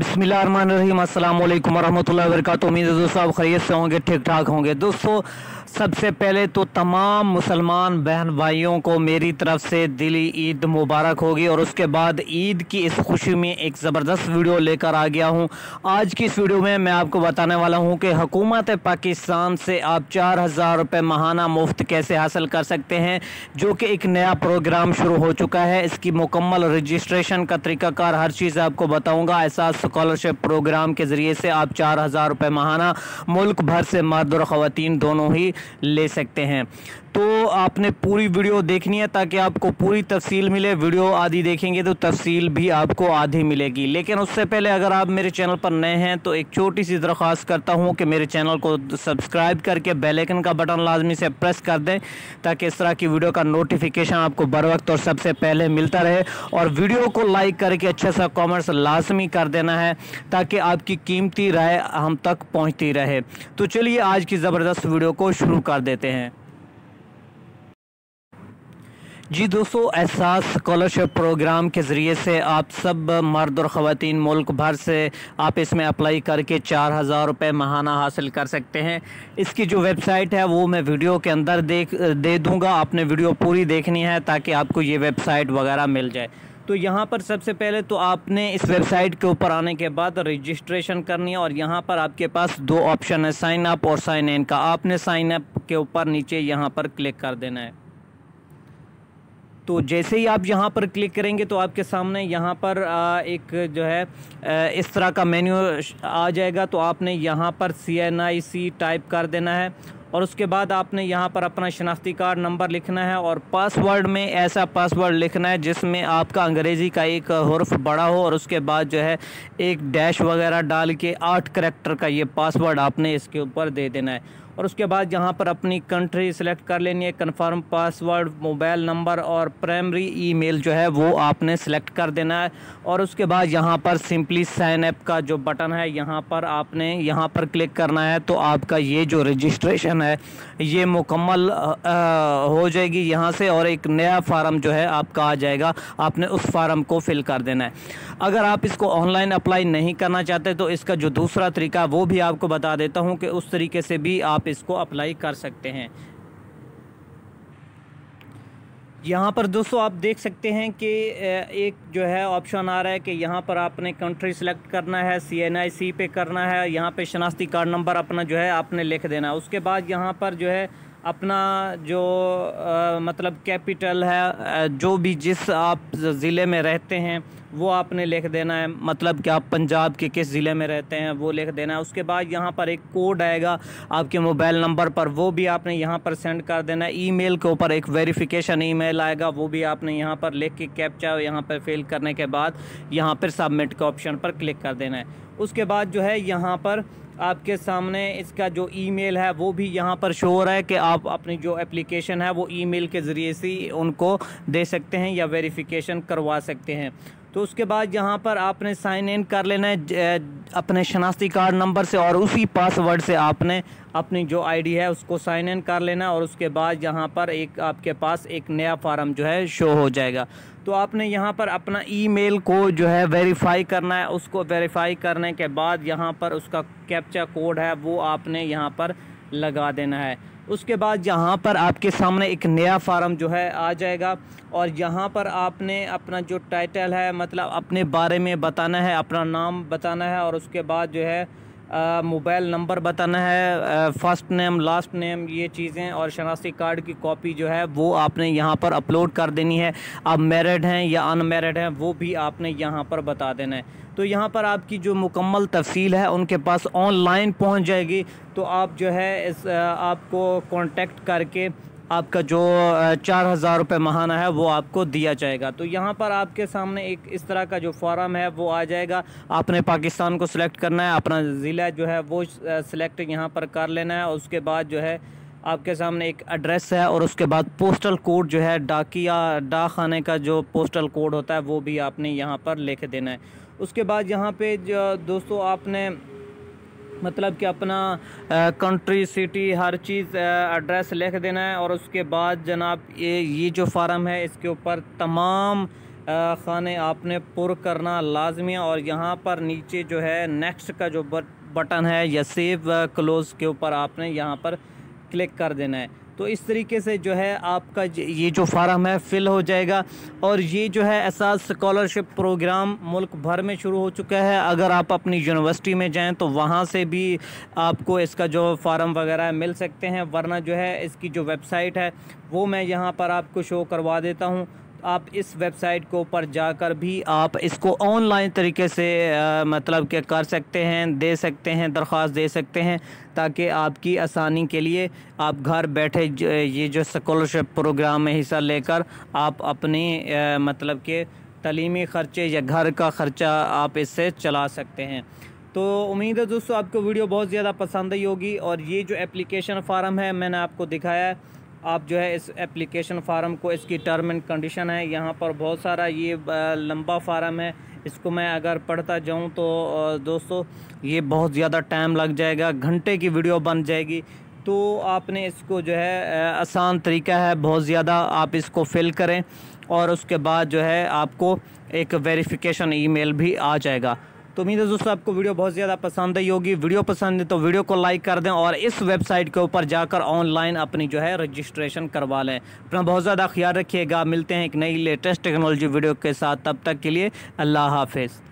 बिस्मिल्लाहिर्रहमानिर्रहीम, अस्सलामुअलैकुम वरहमतुल्लाहि वबरकातुहू। उम्मीद है दोस्तों आप खैरियत से होंगे, ठीक ठाक होंगे। दोस्तों सबसे पहले तो तमाम मुसलमान बहन भाइयों को मेरी तरफ़ से दिली ईद मुबारक होगी। और उसके बाद ईद की इस खुशी में एक ज़बरदस्त वीडियो लेकर आ गया हूं। आज की इस वीडियो में मैं आपको बताने वाला हूं कि हुकूमत पाकिस्तान से आप 4000 रुपये माहाना मुफ्त कैसे हासिल कर सकते हैं, जो कि एक नया प्रोग्राम शुरू हो चुका है। इसकी मुकम्मल रजिस्ट्रेशन का तरीक़ाकार हर चीज़ आपको बताऊँगा। एहसास स्कॉलरशिप प्रोग्राम के ज़रिए से आप 4000 रुपये माहाना मुल्क भर से मर्द और ख़वातीन दोनों ही ले सकते हैं। तो आपने पूरी वीडियो देखनी है ताकि आपको पूरी तफसील मिले। वीडियो आधी देखेंगे तो तफसील भी आपको आधी मिलेगी। लेकिन उससे पहले अगर आप मेरे चैनल पर नए हैं तो एक छोटी सी दरख्वास्त करता हूं कि मेरे चैनल को सब्सक्राइब करके बेल आइकन का बटन लाजमी से प्रेस कर दें ताकि इस तरह की वीडियो का नोटिफिकेशन आपको बर वक्त और सबसे पहले मिलता रहे। और वीडियो को लाइक करके अच्छा सा कॉमेंट्स लाजमी कर देना है ताकि आपकी कीमती राय हम तक पहुँचती रहे। तो चलिए आज की ज़बरदस्त वीडियो को शुरू कर देते हैं। जी दोस्तों, एहसास स्कॉलरशिप प्रोग्राम के ज़रिए से आप सब मर्द और ख़वातीन मुल्क भर से आप इसमें अप्लाई करके 4000 रुपये माहाना हासिल कर सकते हैं। इसकी जो वेबसाइट है वो मैं वीडियो के अंदर दे दूँगा। आपने वीडियो पूरी देखनी है ताकि आपको ये वेबसाइट वगैरह मिल जाए। तो यहाँ पर सबसे पहले तो आपने इस वेबसाइट के ऊपर आने के बाद रजिस्ट्रेशन करनी है। और यहाँ पर आपके पास दो ऑप्शन है, साइन अप और साइन इन का। आपने साइन अप के ऊपर नीचे यहाँ पर क्लिक कर देना है। तो जैसे ही आप यहाँ पर क्लिक करेंगे तो आपके सामने यहाँ पर एक जो है इस तरह का मेन्यू आ जाएगा। तो आपने यहाँ पर CNIC टाइप कर देना है। और उसके बाद आपने यहाँ पर अपना शनाख्ती कार्ड नंबर लिखना है और पासवर्ड में ऐसा पासवर्ड लिखना है जिसमें आपका अंग्रेज़ी का एक हर्फ बड़ा हो। और उसके बाद जो है एक डैश वगैरह डाल के 8 करैक्टर का ये पासवर्ड आपने इसके ऊपर दे देना है। और उसके बाद यहाँ पर अपनी कंट्री सिलेक्ट कर लेनी है, कंफर्म पासवर्ड, मोबाइल नंबर और प्राइमरी ईमेल जो है वो आपने सिलेक्ट कर देना है। और उसके बाद यहाँ पर सिंपली साइन अप का जो बटन है यहाँ पर आपने यहाँ पर क्लिक करना है। तो आपका ये जो रजिस्ट्रेशन है ये मुकम्मल हो जाएगी यहाँ से। और एक नया फार्म जो है आपका आ जाएगा, आपने उस फार्म को फिल कर देना है। अगर आप इसको ऑनलाइन अप्लाई नहीं करना चाहते तो इसका जो दूसरा तरीका वो भी आपको बता देता हूँ कि उस तरीके से भी आप इसको अप्लाई कर सकते हैं। यहाँ पर दोस्तों आप देख सकते हैं कि एक जो है ऑप्शन आ रहा है कि यहाँ पर आपने कंट्री सेलेक्ट करना है, CNIC पे करना है। यहाँ पे शनाख्ती कार्ड नंबर अपना जो है आपने लिख देना है। उसके बाद यहाँ पर जो है अपना जो मतलब कैपिटल है, जो भी जिस आप ज़िले में रहते हैं वो आपने लिख देना है। मतलब कि आप पंजाब के किस ज़िले में रहते हैं वो लिख देना है। उसके बाद यहाँ पर एक कोड आएगा आपके मोबाइल नंबर पर, वो भी आपने यहाँ पर सेंड कर देना है। ईमेल के ऊपर एक वेरिफिकेशन ईमेल आएगा, वो भी आपने यहाँ पर लिख के कैप्चा यहाँ पर फिल करने के बाद यहाँ पर सबमिट के ऑप्शन पर क्लिक कर देना है। उसके बाद जो है यहाँ पर आपके सामने इसका जो ईमेल है वो भी यहाँ पर शो हो रहा है कि आप अपनी जो एप्लीकेशन है वो ईमेल के ज़रिए से उनको दे सकते हैं या वेरिफिकेशन करवा सकते हैं। तो उसके बाद यहाँ पर आपने साइन इन कर लेना है अपने शनाख्ती कार्ड नंबर से और उसी पासवर्ड से आपने अपनी जो आईडी है उसको साइन इन कर लेना। और उसके बाद यहाँ पर एक आपके पास एक नया फार्म जो है शो हो जाएगा। तो आपने यहाँ पर अपना ईमेल को जो है वेरीफाई करना है। उसको वेरीफाई करने के बाद यहाँ पर उसका कैप्चा कोड है वो आपने यहाँ पर लगा देना है। उसके बाद यहाँ पर आपके सामने एक नया फार्म जो है आ जाएगा। और यहाँ पर आपने अपना जो टाइटल है, मतलब अपने बारे में बताना है, अपना नाम बताना है। और उसके बाद जो है मोबाइल नंबर बताना है, फर्स्ट नेम, लास्ट नेम, ये चीज़ें। और शनाख्ती कार्ड की कॉपी जो है वो आपने यहाँ पर अपलोड कर देनी है। आप मैरिड हैं या अनमैरिड हैं वो भी आपने यहाँ पर बता देना है। तो यहाँ पर आपकी जो मुकम्मल तफसील है उनके पास ऑनलाइन पहुँच जाएगी। तो आप जो है इस आपको कांटेक्ट करके आपका जो 4000 रुपये माहाना है वो आपको दिया जाएगा। तो यहाँ पर आपके सामने एक इस तरह का जो फॉर्म है वो आ जाएगा। आपने पाकिस्तान को सिलेक्ट करना है, अपना ज़िला जो है वो सिलेक्ट यहाँ पर कर लेना है। उसके बाद जो है आपके सामने एक एड्रेस है और उसके बाद पोस्टल कोड जो है डाकिया डाकखाने का जो पोस्टल कोड होता है वो भी आपने यहाँ पर लिख देना है। उसके बाद यहाँ पे जो दोस्तों आपने मतलब कि अपना कंट्री, सिटी, हर चीज़, एड्रेस लिख देना है। और उसके बाद जनाब ये जो फार्म है इसके ऊपर तमाम खाने आपने पुर करना लाजमी है। और यहाँ पर नीचे जो है नेक्स्ट का जो बटन है या सेव क्लोज़ के ऊपर आपने यहाँ पर क्लिक कर देना है। तो इस तरीके से जो है आपका ये जो फार्म है फिल हो जाएगा। और ये जो है एहसास स्कॉलरशिप प्रोग्राम मुल्क भर में शुरू हो चुका है। अगर आप अपनी यूनिवर्सिटी में जाएं तो वहाँ से भी आपको इसका जो फार्म वगैरह मिल सकते हैं, वरना जो है इसकी जो वेबसाइट है वो मैं यहाँ पर आपको शो करवा देता हूँ। आप इस वेबसाइट के ऊपर जाकर भी आप इसको ऑनलाइन तरीके से मतलब कि कर सकते हैं, दे सकते हैं, दरख्वास्त दे सकते हैं, ताकि आपकी आसानी के लिए आप घर बैठे ये जो स्कॉलरशिप प्रोग्राम में हिस्सा लेकर आप अपने मतलब के तलीमी ख़र्चे या घर का ख़र्चा आप इससे चला सकते हैं। तो उम्मीद है दोस्तों आपको वीडियो बहुत ज़्यादा पसंद आई होगी। और ये जो एप्लीकेशन फ़ारम है मैंने आपको दिखाया है, आप जो है इस एप्लीकेशन फ़ारम को, इसकी टर्म एंड कंडीशन है यहाँ पर बहुत सारा, ये लंबा फार्म है, इसको मैं अगर पढ़ता जाऊँ तो दोस्तों ये बहुत ज़्यादा टाइम लग जाएगा, घंटे की वीडियो बन जाएगी। तो आपने इसको जो है आसान तरीका है, बहुत ज़्यादा आप इसको फिल करें और उसके बाद जो है आपको एक वेरिफिकेशन ईमेल भी आ जाएगा। तो उम्मीद है दोस्तों आपको वीडियो बहुत ज़्यादा पसंद आई होगी। वीडियो पसंद है तो वीडियो को लाइक कर दें और इस वेबसाइट के ऊपर जाकर ऑनलाइन अपनी जो है रजिस्ट्रेशन करवा लें। अपना बहुत ज़्यादा ख्याल रखिएगा। मिलते हैं एक नई लेटेस्ट टेक्नोलॉजी वीडियो के साथ, तब तक के लिए अल्लाह हाफिज़।